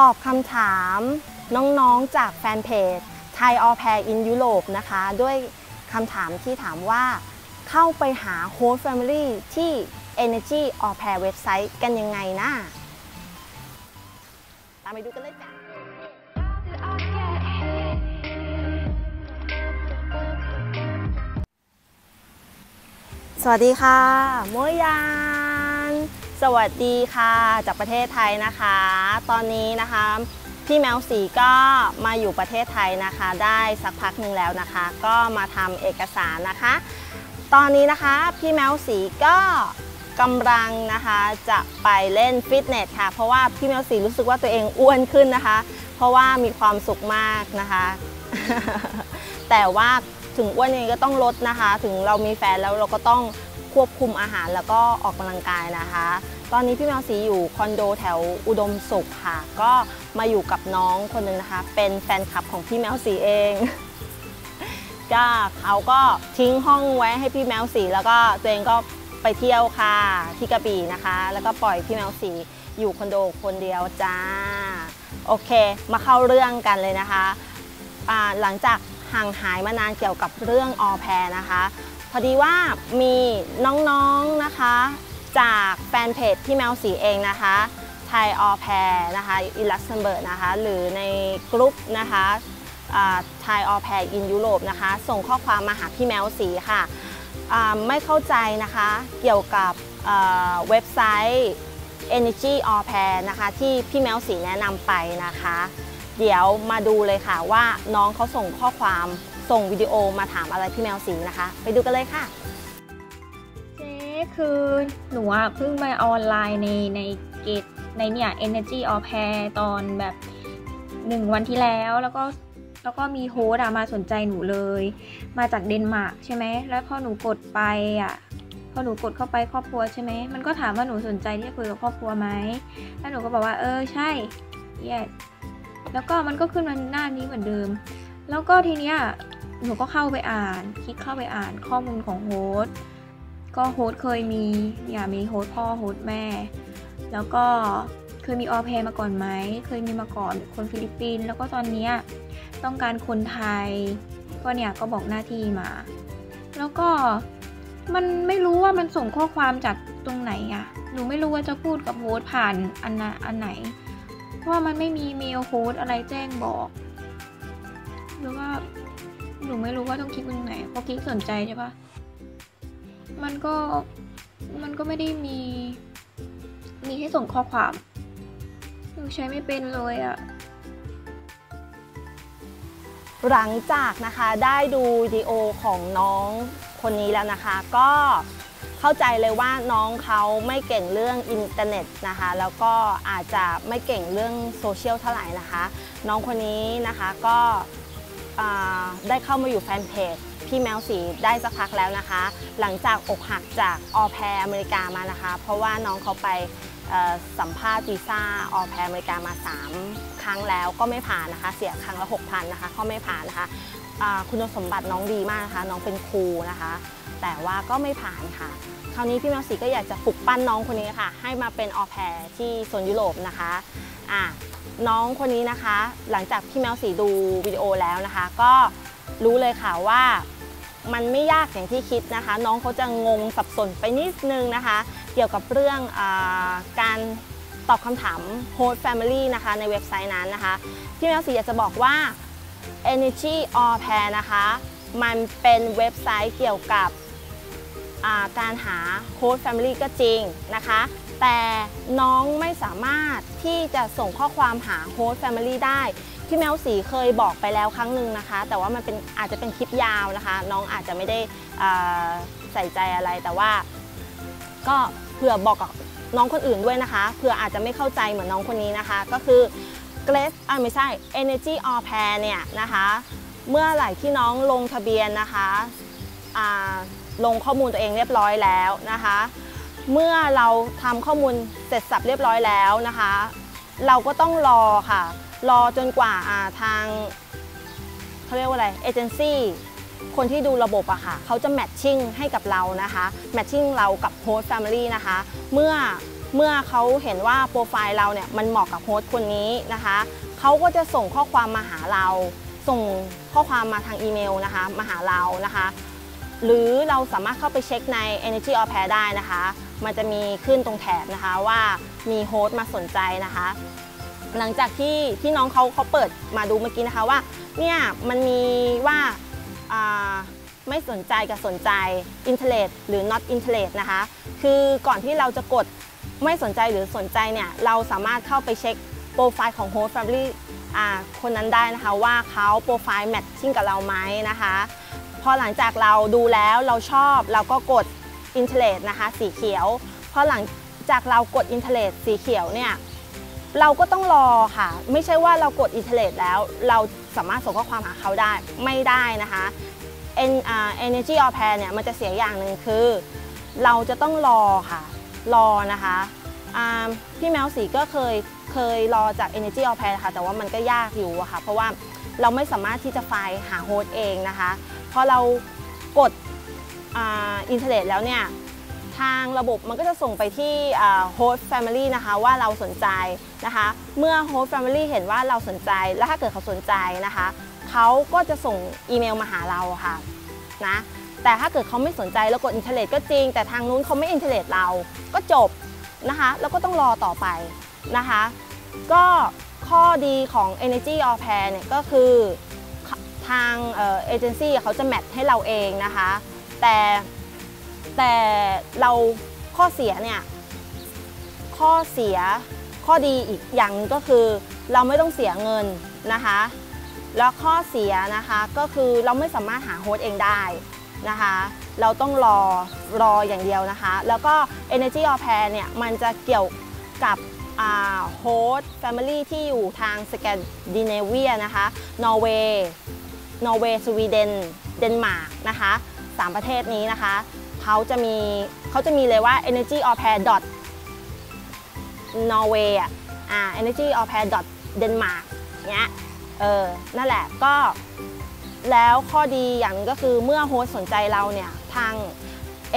ตอบคำถามน้องๆจากแฟนเพจ Thai Au Pair in Europe นะคะด้วยคำถามที่ถามว่าเข้าไปหา Host Family ที่ Energy Au Pair เว็บไซต์กันยังไงนะตามไปดูกันเลยจ้ะสวัสดีค่ะโมยานสวัสดีค่ะจากประเทศไทยนะคะตอนนี้นะคะพี่แมวสีก็มาอยู่ประเทศไทยนะคะได้สักพักหนึ่งแล้วนะคะก็มาทำเอกสารนะคะตอนนี้นะคะพี่แมวสีก็กำลังนะคะจะไปเล่นฟิตเนสค่ะเพราะว่าพี่แมวสีรู้สึกว่าตัวเองอ้วนขึ้นนะคะเพราะว่ามีความสุขมากนะคะ แต่ว่าถึงอ้วนยังก็ต้องลดนะคะถึงเรามีแฟนแล้วเราก็ต้องควบคุมอาหารแล้วก็ออกกำลังกายนะคะตอนนี้พี่แมวสีอยู่คอนโดแถวอุดมสุขค่ะก็มาอยู่กับน้องคนนึงนะคะเป็นแฟนคลับของพี่แมวสีเอง ก็เขาก็ทิ้งห้องไว้ให้พี่แมวสีแล้วก็ตัวเองก็ไปเที่ยวค่ะที่กระบี่นะคะแล้วก็ปล่อยพี่แมวสีอยู่คอนโดคนเดียวจ้าโอเคมาเข้าเรื่องกันเลยนะคะหลังจากห่างหายมานานเกี่ยวกับเรื่องAu Pairนะคะพอดีว่ามีน้องๆนะคะจากแฟนเพจพี่แมวสีเองนะคะไทยAu Pairนะคะอิลักเซมเบิร์กนะคะหรือในกลุ่มนะคะไทยAu Pair in Europeนะคะส่งข้อความมาหาพี่แมวสีค่ะไม่เข้าใจนะคะเกี่ยวกับเว็บไซต์ Energy Au Pair นะคะที่พี่แมวสีแนะนำไปนะคะเดี๋ยวมาดูเลยค่ะว่าน้องเขาส่งข้อความส่งวิดีโอมาถามอะไรพี่แมวสีนะคะไปดูกันเลยค่ะเจ๊คือหนูเพิ่งมาออนไลน์ในเกตในเนี่ย Energy Au Pair ตอนแบบ1 วันที่แล้วแล้วก็มีโฮสต์มาสนใจหนูเลยมาจากเดนมาร์กใช่ไหมแล้วพอหนูกดไปพอหนูกดเข้าไปครอบครัวใช่ไหมมันก็ถามว่าหนูสนใจที่จะคุยกับครอบครัวไหมแล้วหนูก็บอกว่าใช่ yesแล้วก็มันก็ขึ้นมาหน้านี้เหมือนเดิมแล้วก็ทีเนี้ยหนูก็เข้าไปอ่านคลิกเข้าไปอ่านข้อมูลของโฮสต์ก็โฮสต์เคยมีมีโฮสต์พ่อโฮสต์แม่แล้วก็เคยมีAu Pairมาก่อนไหมเคยมีมาก่อนคนฟิลิปปินส์แล้วก็ตอนเนี้ยต้องการคนไทยก็ก็บอกหน้าที่มาแล้วก็มันไม่รู้ว่ามันส่งข้อความจากตรงไหนหนูไม่รู้ว่าจะพูดกับโฮสต์ผ่านอันไหนเพราะว่ามันไม่มีเมลโฮสต์อะไรแจ้งบอกหรือว่าหนูไม่รู้ว่าต้องคลิกตรงไหนพอคลิกสนใจใช่ปะมันก็ไม่ได้มีให้ส่งข้อความหนูใช้ไม่เป็นเลยหลังจากนะคะได้ดูวิดีโอของน้องคนนี้แล้วนะคะก็เข้าใจเลยว่าน้องเขาไม่เก่งเรื่องอินเทอร์เน็ตนะคะแล้วก็อาจจะไม่เก่งเรื่องโซเชียลเท่าไหร่นะคะน้องคนนี้นะคะก็ได้เข้ามาอยู่แฟนเพจพี่แมวสีได้สักพักแล้วนะคะหลังจากอกหักจากAu Pairอเมริกามานะคะเพราะว่าน้องเขาไปสัมภาษณ์วีซ่าAu Pairอเมริกามา3ครั้งแล้วก็ไม่ผ่านนะคะเสียครั้งละ 6,000 นะคะก็ไม่ผ่านนะคะคุณสมบัติน้องดีมากนะคะน้องเป็นครูนะคะแต่ว่าก็ไม่ผ่านค่ะคราวนี้พี่แมวสีก็อยากจะปลุกปั้นน้องคนนี้ค่ะให้มาเป็นAu Pairที่โซนยุโรปนะคะน้องคนนี้นะคะหลังจากพี่แมวสีดูวิดีโอแล้วนะคะก็รู้เลยค่ะว่ามันไม่ยากอย่างที่คิดนะคะน้องเขาจะงงสับสนไปนิดนึงนะคะเกี่ยวกับเรื่องการตอบคำถามโฮสต์แฟมิลี่นะคะในเว็บไซต์นั้นนะคะพี่แมวสีอยากจะบอกว่า Energy Au Pair นะคะมันเป็นเว็บไซต์เกี่ยวกับการหาโฮสต์แฟมิลี่ก็จริงนะคะแต่น้องไม่สามารถที่จะส่งข้อความหาโฮสต์แฟมิลี่ได้พี่แมวสีเคยบอกไปแล้วครั้งหนึ่งนะคะแต่ว่ามันเป็นอาจจะเป็นคลิปยาวนะคะน้องอาจจะไม่ได้ใส่ใจอะไรแต่ว่าก็เผื่อบอกกับน้องคนอื่นด้วยนะคะเผื่ออาจจะไม่เข้าใจเหมือนน้องคนนี้นะคะก็คือเกรซไม่ใช่ Energy Au Pair เนี่ยนะคะเมื่อไหร่ที่น้องลงทะเบียนนะคะลงข้อมูลตัวเองเรียบร้อยแล้วนะคะเมื่อเราทำข้อมูลเสร็จสับเรียบร้อยแล้วนะคะเราก็ต้องรอค่ะรอจนกว่าทางเขาเรียกว่าอะไรเอเจนซี่คนที่ดูระบบค่ะเขาจะแมทชิ่งให้กับเรานะคะแมทชิ่งเรากับโฮสต์แฟมิลี่นะคะเมื่อ เมื่อเขาเห็นว่าโปรไฟล์เราเนี่ยมันเหมาะกับโฮสต์คนนี้นะคะเขาก็จะส่งข้อความมาหาเราส่งข้อความมาทางอีเมลนะคะมาหาเรานะคะหรือเราสามารถเข้าไปเช็คใน Energy Aupair ได้นะคะมันจะมีขึ้นตรงแถบนะคะว่ามีโฮสต์มาสนใจนะคะหลังจากที่น้องเขาเปิดมาดูเมื่อกี้นะคะว่าเนี่ยมันมีว่าไม่สนใจกับสนใจ interest หรือ not interest นะคะคือก่อนที่เราจะกดไม่สนใจหรือสนใจเนี่ยเราสามารถเข้าไปเช็คโปรไฟล์ของ host family คนนั้นได้นะคะว่าเขาโปรไฟล์ matching กับเราไหมนะคะพอหลังจากเราดูแล้วเราชอบเราก็กด interest นะคะสีเขียวพอหลังจากเรากด interest สีเขียวเนี่ยเราก็ต้องรอค่ะไม่ใช่ว่าเรากด interest แล้วเราสามารถส่งข้อความหาเขาได้ไม่ได้นะคะEnergy Aupair เนี่ยมันจะเสียอย่างหนึ่งคือเราจะต้องรอค่ะรอนะคะพี่แมวสีก็เคยรอจาก Energy Aupair ค่ะแต่ว่ามันก็ยากอยู่ค่ะเพราะว่าเราไม่สามารถที่จะไฟล์หาโฮสต์เองนะคะพอเรากดอินเทอร์เน็ตแล้วเนี่ยทางระบบมันก็จะส่งไปที่โฮสต์ Family นะคะว่าเราสนใจนะคะเมื่อโฮสต์ Family เห็นว่าเราสนใจและถ้าเกิดเขาสนใจนะคะเขาก็จะส่งอีเมลมาหาเราค่ะนะแต่ถ้าเกิดเขาไม่สนใจแล้วกดอินเทอร์เน็ตก็จริงแต่ทางนู้นเขาไม่อินเทอร์เน็ตเราก็จบนะคะแล้วก็ต้องรอต่อไปนะคะก็ข้อดีของ Energy Aupair เนี่ยก็คือทางเอเจนซี่เขาจะแมทให้เราเองนะคะแต่เราข้อเสียเนี่ยข้อดีอีกอย่างนึงก็คือเราไม่ต้องเสียเงินนะคะแล้วข้อเสียนะคะก็คือเราไม่สามารถหาโฮสต์เองได้นะคะเราต้องรออย่างเดียวนะคะแล้วก็ Energy Aupair เนี่ยมันจะเกี่ยวกับโฮสต์ Family ที่อยู่ทางสแกนดิเนเวียนะคะนอร์เวย์สวีเดนเดนมาร์กนะคะ3ประเทศนี้นะคะเขาจะมีเลยว่า Energy Aupair .Norway Energy Aupair .Denmark เนี้ยนั่นแหละก็แล้วข้อดีอย่างก็คือเมื่อโฮสต์สนใจเราเนี่ยทางเอ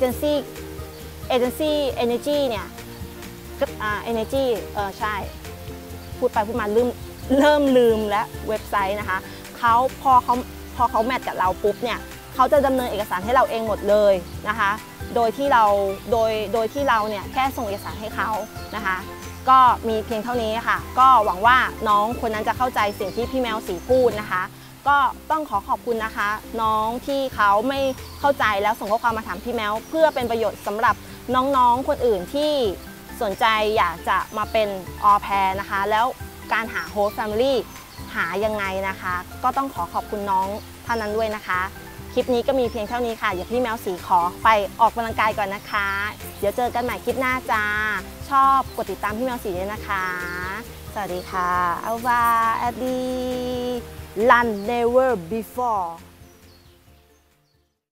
เจนซี่ Energy เนี่ยEnergy ใช่พูดไปพูดมาเริ่มลืมและเว็บไซต์นะคะพอเขาแมทกับเราปุ๊บเนี่ยเขาจะดำเนินเอกสารให้เราเองหมดเลยนะคะโดยที่เราเนี่ยแค่ส่งเอกสารให้เขานะคะก็มีเพียงเท่านี้ค่ะก็หวังว่าน้องคนนั้นจะเข้าใจสิ่งที่พี่แมวสีพูดนะคะก็ต้องขอขอบคุณนะคะน้องที่เขาไม่เข้าใจแล้วส่งข้อความมาถามพี่แมวเพื่อเป็นประโยชน์สำหรับน้องๆคนอื่นที่สนใจอยากจะมาเป็นออแพร์นะคะแล้วการหาโฮสต์แฟมิลี่หายังไงนะคะก็ต้องขอขอบคุณน้องท่านนั้นด้วยนะคะคลิปนี้ก็มีเพียงเท่านี้ค่ะเดี๋ยวพี่แมวสีขอไปออกกำลังกายก่อนนะคะเดี๋ยวเจอกันใหม่คลิปหน้าจ้าชอบกดติดตามพี่แมวสีด้วยนะคะสวัสดีค่ะ Alva Adi Run Never Before